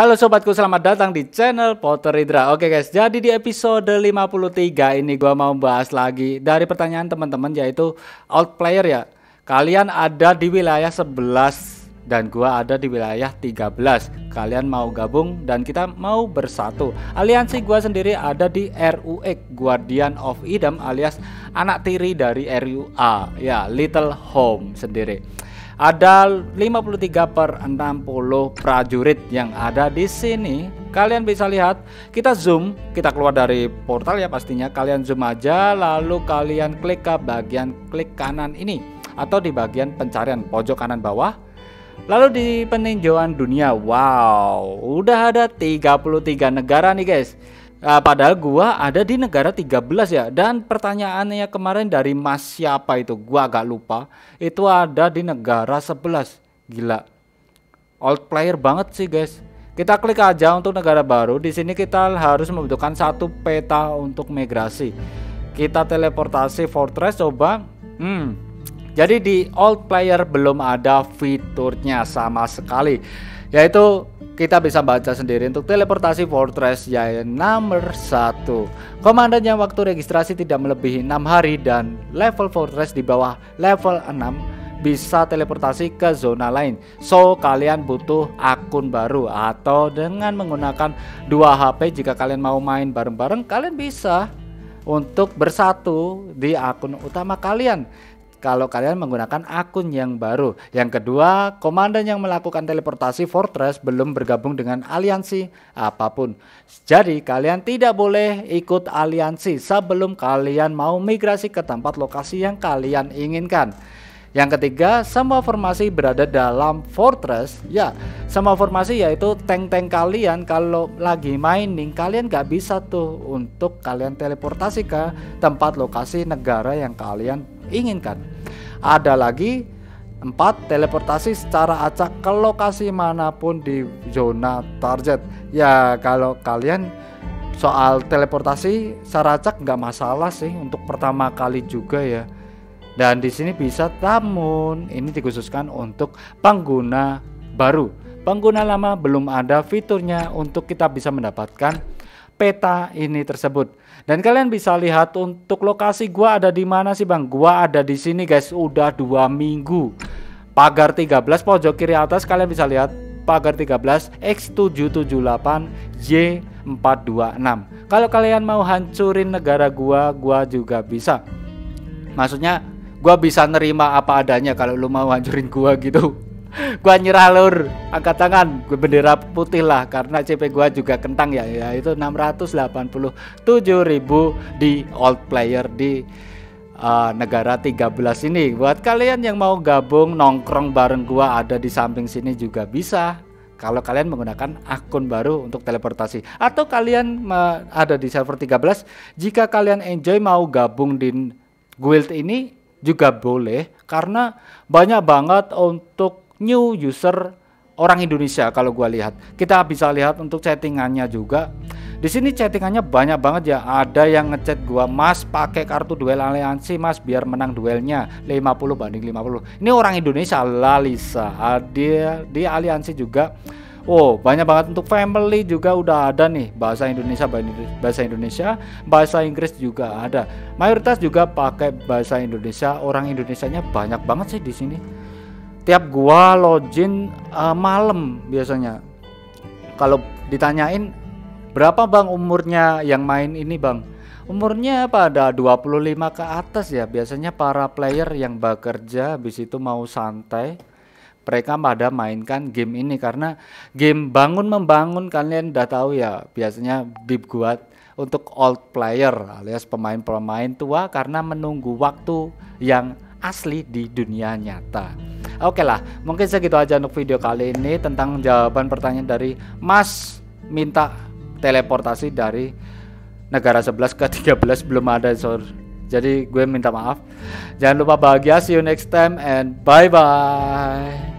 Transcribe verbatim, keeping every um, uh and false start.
Halo sobatku, selamat datang di channel Potter Hydra. Oke guys, jadi di episode lima puluh tiga ini gua mau bahas lagi dari pertanyaan teman-teman, yaitu outplayer ya. Kalian ada di wilayah sebelas dan gua ada di wilayah tiga belas. Kalian mau gabung dan kita mau bersatu. Aliansi gua sendiri ada di R U X Guardian of Edom alias anak tiri dari R U A ya, Little Home sendiri. Ada lima puluh tiga per enam puluh prajurit yang ada di sini. Kalian bisa lihat, kita zoom, kita keluar dari portal ya pastinya. Kalian zoom aja, lalu kalian klik ke bagian klik kanan ini atau di bagian pencarian pojok kanan bawah. Lalu di peninjauan dunia, wow, udah ada tiga puluh tiga negara nih guys. Uh, padahal gua ada di negara tiga belas ya. Dan pertanyaannya kemarin dari mas siapa itu, gua agak lupa, itu ada di negara sebelas. Gila, old player banget sih guys. Kita klik aja untuk negara baru. Di sini kita harus membutuhkan satu peta untuk migrasi. Kita teleportasi fortress coba. Hmm. Jadi di old player belum ada fiturnya sama sekali, yaitu kita bisa baca sendiri untuk teleportasi fortress yaitu nomor satu. Komandannya waktu registrasi tidak melebihi enam hari dan level fortress di bawah level enam bisa teleportasi ke zona lain. So kalian butuh akun baru atau dengan menggunakan dua H P jika kalian mau main bareng-bareng, kalian bisa untuk bersatu di akun utama kalian kalau kalian menggunakan akun yang baru. Yang kedua, komandan yang melakukan teleportasi fortress belum bergabung dengan aliansi apapun. Jadi kalian tidak boleh ikut aliansi sebelum kalian mau migrasi ke tempat lokasi yang kalian inginkan. Yang ketiga, semua formasi berada dalam fortress ya. Semua formasi yaitu tank-tank kalian kalau lagi mining, kalian gak bisa tuh untuk kalian teleportasi ke tempat lokasi negara yang kalian inginkan. Ada lagi empat, teleportasi secara acak ke lokasi manapun di zona target ya. Kalau kalian soal teleportasi secara acak nggak masalah sih untuk pertama kali juga ya. Dan di sini bisa tamun, ini dikhususkan untuk pengguna baru. Pengguna lama belum ada fiturnya untuk kita bisa mendapatkan peta ini tersebut. Dan kalian bisa lihat untuk lokasi gua ada di mana sih bang. Gua ada di sini guys, udah dua minggu. Pagar tiga belas pojok kiri atas, kalian bisa lihat pagar tiga belas X tujuh tujuh delapan Y empat dua enam. Kalau kalian mau hancurin negara gua, gua juga bisa. Maksudnya gua bisa nerima apa adanya kalau lu mau hancurin gua gitu. Gua nyerah lur, angkat tangan, gue bendera putih lah karena C P gua juga kentang ya, yaitu enam ratus delapan puluh tujuh ribu di old player di uh, negara tiga belas ini. Buat kalian yang mau gabung nongkrong bareng gua ada di samping sini juga bisa. Kalau kalian menggunakan akun baru untuk teleportasi atau kalian ada di server tiga belas, jika kalian enjoy mau gabung di guild ini juga boleh karena banyak banget untuk new user orang Indonesia. Kalau gua lihat, kita bisa lihat untuk chattingannya juga. Di sini chattingannya banyak banget ya. Ada yang ngechat gua, "Mas, pakai kartu duel aliansi, Mas, biar menang duelnya lima puluh banding lima puluh." Ini orang Indonesia, Lalisa. Ada di aliansi juga. Oh, banyak banget untuk family juga udah ada nih. Bahasa Indonesia, bahasa Indonesia, bahasa Inggris juga ada. Mayoritas juga pakai bahasa Indonesia. Orang Indonesianya banyak banget sih di sini. Tiap gua login uh, malam biasanya. Kalau ditanyain berapa bang umurnya yang main ini bang, umurnya pada dua puluh lima ke atas ya. Biasanya para player yang bekerja habis itu mau santai, mereka pada mainkan game ini karena game bangun membangun. Kalian udah tahu ya, biasanya bib buat untuk old player alias pemain-pemain tua karena menunggu waktu yang asli di dunia nyata. Oke lah, mungkin segitu aja untuk video kali ini tentang jawaban pertanyaan dari Mas minta teleportasi dari negara sebelas ke tiga belas belum ada sor. Jadi gue minta maaf. Jangan lupa bahagia. See you next time and bye bye.